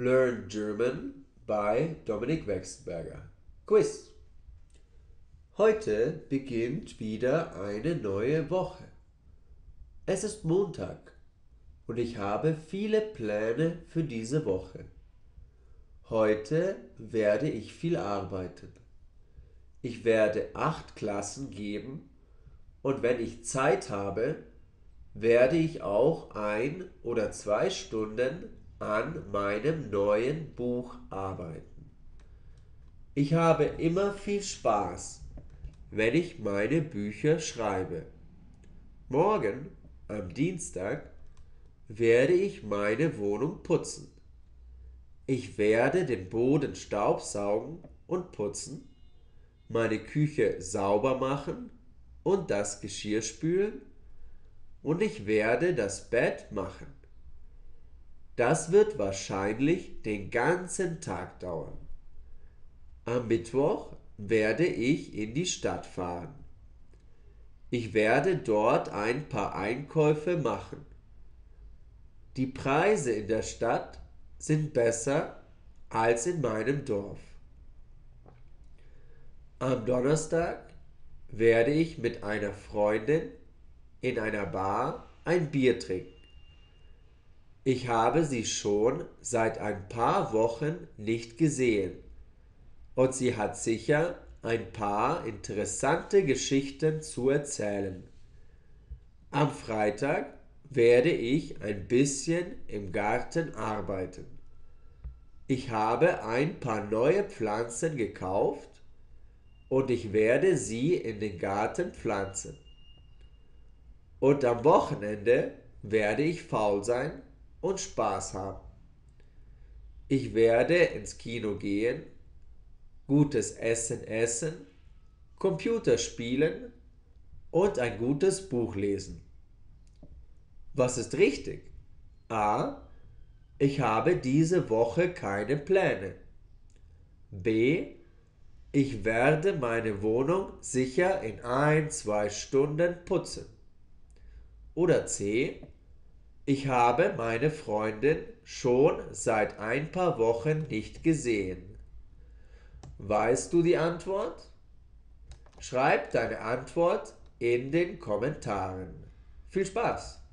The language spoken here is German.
Learn German by Dominik Wexenberger. Quiz. Heute beginnt wieder eine neue Woche. Es ist Montag und ich habe viele Pläne für diese Woche. Heute werde ich viel arbeiten. Ich werde 8 Klassen geben und wenn ich Zeit habe, werde ich auch 1 oder 2 Stunden an meinem neuen Buch arbeiten. Ich habe immer viel Spaß, wenn ich meine Bücher schreibe. Morgen, am Dienstag, werde ich meine Wohnung putzen. Ich werde den Boden staubsaugen und putzen, meine Küche sauber machen und das Geschirr spülen und ich werde das Bett machen. Das wird wahrscheinlich den ganzen Tag dauern. Am Mittwoch werde ich in die Stadt fahren. Ich werde dort ein paar Einkäufe machen. Die Preise in der Stadt sind besser als in meinem Dorf. Am Donnerstag werde ich mit einer Freundin in einer Bar ein Bier trinken. Ich habe sie schon seit ein paar Wochen nicht gesehen und sie hat sicher ein paar interessante Geschichten zu erzählen. Am Freitag werde ich ein bisschen im Garten arbeiten. Ich habe ein paar neue Pflanzen gekauft und ich werde sie in den Garten pflanzen. Und am Wochenende werde ich faul sein und Spaß haben. Ich werde ins Kino gehen, gutes Essen essen, Computer spielen und ein gutes Buch lesen. Was ist richtig? A. Ich habe diese Woche keine Pläne. B. Ich werde meine Wohnung sicher in 1-2 Stunden putzen. Oder C. Ich habe meine Freundin schon seit ein paar Wochen nicht gesehen. Weißt du die Antwort? Schreib deine Antwort in den Kommentaren. Viel Spaß!